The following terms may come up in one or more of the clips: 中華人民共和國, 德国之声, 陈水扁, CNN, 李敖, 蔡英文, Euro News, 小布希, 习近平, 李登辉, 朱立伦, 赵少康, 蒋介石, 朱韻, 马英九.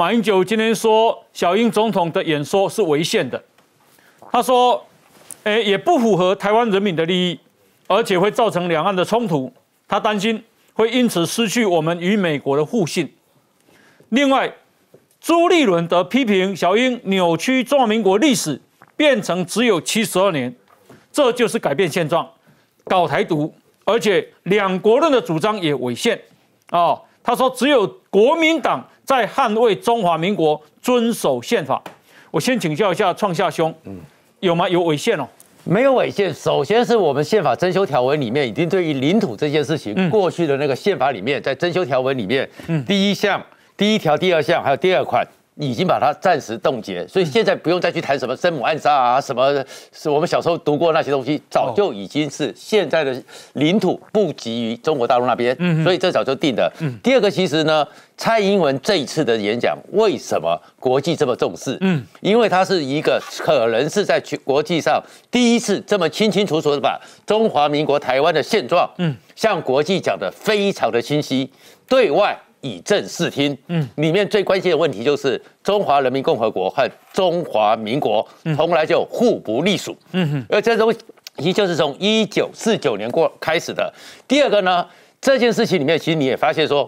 马英九今天说，小英总统的演说是违宪的。他说，也不符合台湾人民的利益，而且会造成两岸的冲突。他担心会因此失去我们与美国的互信。另外，朱立伦则批评小英扭曲中华民国历史，变成只有72年，这就是改变现状，搞台独，而且两国论的主张也违宪。哦，他说只有国民党在捍卫中华民国，遵守宪法。我先请教一下创夏兄，有吗？有违宪哦？没有违宪。首先是我们宪法增修条文里面已经对于领土这件事情，过去的那个宪法里面，在增修条文里面，第1条、2项还有2款。已经把它暂时冻结，所以现在不用再去谈什么生母暗杀啊，什么是我们小时候读过那些东西，早就已经是现在的领土不及于中国大陆那边，所以这早就定了。第二个，其实呢，蔡英文这一次的演讲为什么国际这么重视？因为它是一个可能是在国际上第一次这么清清楚楚的把中华民国台湾的现状，向国际讲得非常的清晰，对外。以正视听，里面最关键的问题就是中华人民共和国和中华民国从来就互不隶属，而这东西就是从1949年开始的。第二个呢，这件事情里面，其实你也发现说，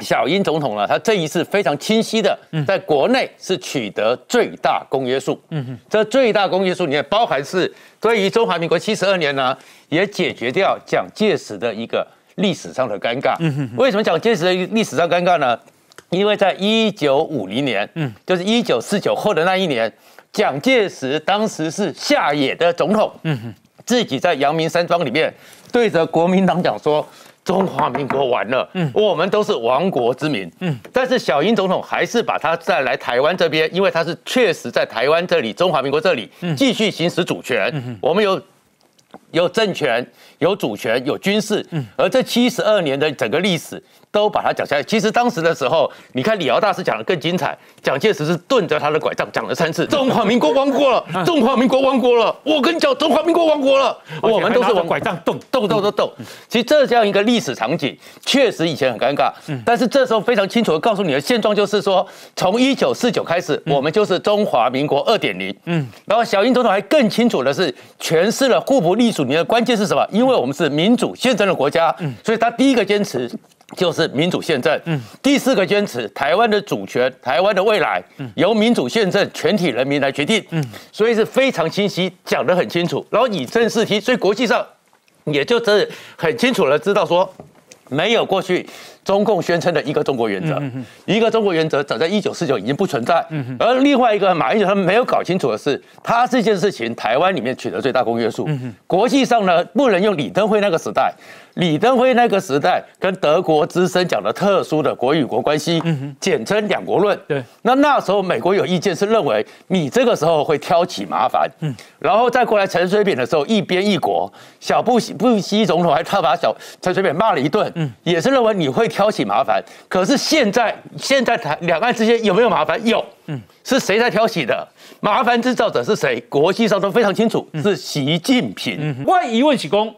小英总统呢，他这一次非常清晰的在国内是取得最大公约数，这最大公约数里面包含是对于中华民国72年呢，也解决掉蒋介石的一个。历史上的尴尬，为什么讲这是历史上尴尬呢？因为在1950年，就是1949后的那一年，蒋介石当时是下野的总统，自己在阳明山庄里面对着国民党讲说：“中华民国完了，我们都是亡国之民。”但是小英总统还是把他带来台湾这边，因为他是确实在台湾这里、中华民国这里继续行使主权。我们有政权，有主权，有军事，而这72年的整个历史都把它讲下来。其实当时的时候，你看李敖大师讲的更精彩，蒋介石是顿着他的拐杖讲了3次：“中华民国亡国了，中华民国亡国了，我跟你讲，中华民国亡国了，我们都是往拐杖动。”其实这样一个历史场景，确实以前很尴尬，但是这时候非常清楚的告诉你的现状就是说，从1949开始，我们就是中华民国2.0。然后小英总统还更清楚的是诠释了互不隶属。你的关键是什么？因为我们是民主宪政的国家，所以他第一个坚持就是民主宪政，第四个坚持台湾的主权、台湾的未来由民主宪政全体人民来决定，所以是非常清晰，讲得很清楚。然后以正视听，所以国际上也就真的很清楚的知道说，没有过去中共宣称的一个中国原则，一个中国原则早在1949已经不存在。而另外一个马英九他们没有搞清楚的是，他这件事情台湾里面取得最大公约数，国际上呢不能用李登辉那个时代，李登辉那个时代跟德国之声讲的特殊的国与国关系，简称两国论。对，那时候美国有意见是认为你这个时候会挑起麻烦，然后再过来陈水扁的时候一边一国，小布希总统还他把陈水扁骂了一顿，也是认为你会。挑起麻烦，可是现在两岸之间有没有麻烦？有，是谁在挑起的？麻烦制造者是谁？国际上都非常清楚，是习近平。我疑问是讲，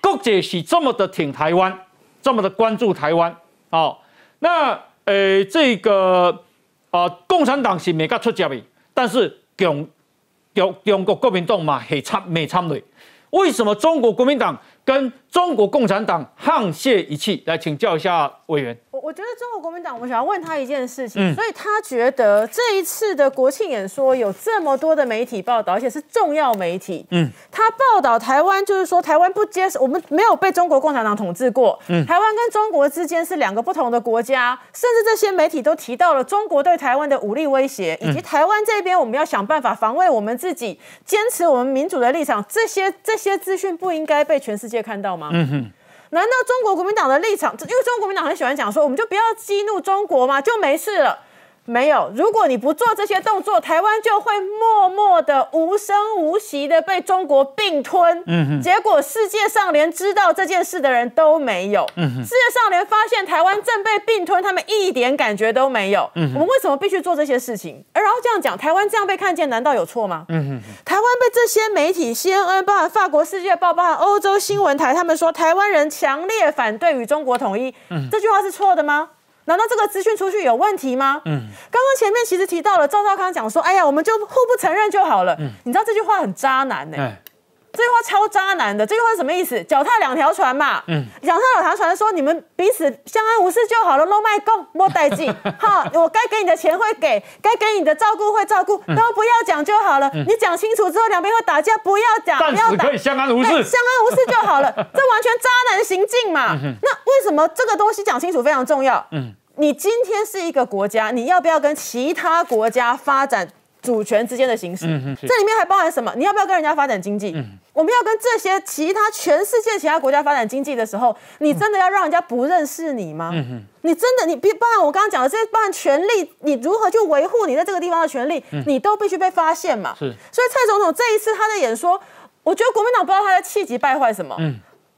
国际是这么的挺台湾，这么的关注台湾，哦，那这个共产党是没甲出接的，但是中国国民党嘛，没参与。为什么中国国民党跟中国共产党沆瀣一气？来请教一下委员。我觉得中国国民党，我想要问他一件事情，所以他觉得这一次的国庆演说有这么多的媒体报道，而且是重要媒体，他报道台湾就是说台湾不接受，我们没有被中国共产党统治过，台湾跟中国之间是两个不同的国家，甚至这些媒体都提到了中国对台湾的武力威胁，以及台湾这边我们要想办法防卫我们自己，坚持我们民主的立场，这些资讯不应该被全世界看到吗？难道中国国民党的立场？因为中国国民党很喜欢讲说，我们就不要激怒中国嘛，就没事了。没有，如果你不做这些动作，台湾就会默默的、无声无息的被中国并吞。结果世界上连知道这件事的人都没有，世界上连发现台湾正被并吞，他们一点感觉都没有。我们为什么必须做这些事情？而然后这样讲，台湾这样被看见，难道有错吗？台湾被这些媒体 CNN， 包含法国《世界报》，包含欧洲新闻台，他们说台湾人强烈反对与中国统一，这句话是错的吗？难道这个资讯出去有问题吗？刚刚前面其实提到了赵少康讲说，哎呀，我们就互不承认就好了。你知道这句话很渣男呢、这句话超渣男的。这句话是什么意思？脚踏两条船嘛。脚踏两条船说你们彼此相安无事就好了，都卖供莫代际。哈，我该给你的钱会给，该给你的照顾会照顾，都不要讲就好了。你讲清楚之后，两边会打架，不要讲，不要打，暂时可以相安无事，相安无事就好了。这完全渣男行径嘛。那为什么这个东西讲清楚非常重要？你今天是一个国家，你要不要跟其他国家发展主权之间的行使？这里面还包含什么？你要不要跟人家发展经济？我们要跟这些全世界其他国家发展经济的时候，你真的要让人家不认识你吗？你真的，你包含我刚刚讲的这些，包含权利，你如何去维护你在这个地方的权利，你都必须被发现嘛。所以蔡总统这一次他的演说，我觉得国民党不知道他在气急败坏什么。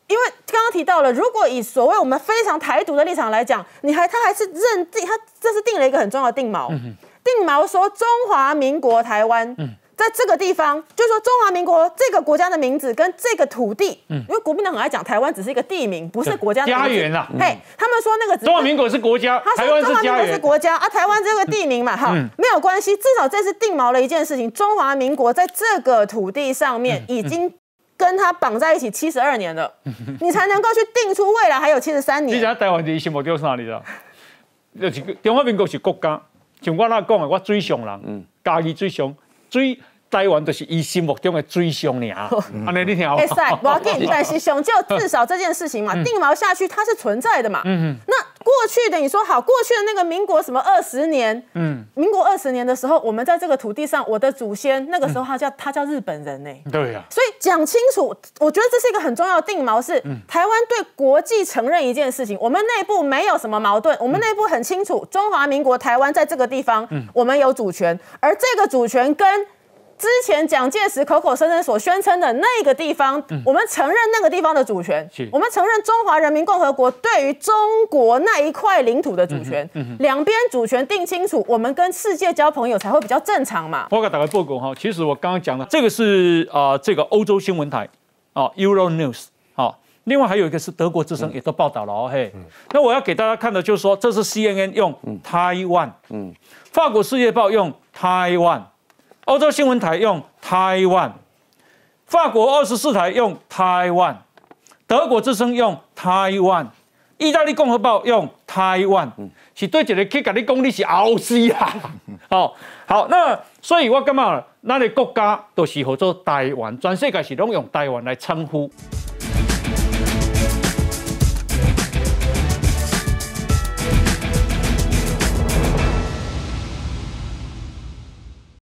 因为刚刚提到了，如果以所谓我们非常台独的立场来讲，他还是认定他这是定了一个很重要的定锚，定锚说中华民国台湾，在这个地方就是说中华民国这个国家的名字跟这个土地，因为国民党很爱讲台湾只是一个地名，不是国家的名字。家园啦，他们说那个中华民国是国家，台湾是家园，中华民国是国家啊，台湾这个地名嘛，没有关系，至少这是定锚了一件事情，中华民国在这个土地上面已经跟他绑在一起72年了，你才能够去定出未来还有73年。你知道台湾的心目中是哪里的？就是中华民国是国家，像我那讲的，我最上人，家己最上，最台湾就是伊心目中的最上人。安尼你听好。哎塞，我跟你但是上就至少这件事情嘛，定锚下去它是存在的嘛。那过去的你说好，过去的那个民国什么20年，民国20年的时候，我们在这个土地上，我的祖先那个时候他叫日本人呢、对呀、所以讲清楚，我觉得这是一个很重要的定锚，是台湾对国际承认一件事情，我们内部没有什么矛盾，我们内部很清楚，中华民国台湾在这个地方，我们有主权，而这个主权跟之前蒋介石口口声声所宣称的那个地方，我们承认那个地方的主权，我们承认中华人民共和国对于中国那一块领土的主权，两边主权定清楚，我们跟世界交朋友才会比较正常嘛。我给大家报告哈，其实我刚刚讲的这个是这个欧洲新闻台啊 Euro News 啊，另外还有一个是德国之声也都报道了哦嘿。那我要给大家看的就是说，这是 CNN 用台湾，法国世界报用台湾。欧洲新闻台用台湾，法国24台用台湾，德国之声用台湾，意大利共和报用台湾，是对一个去跟你讲你是欧西啊，好，那所以我感觉咱的国家都是叫做台湾，全世界是拢用台湾来称呼。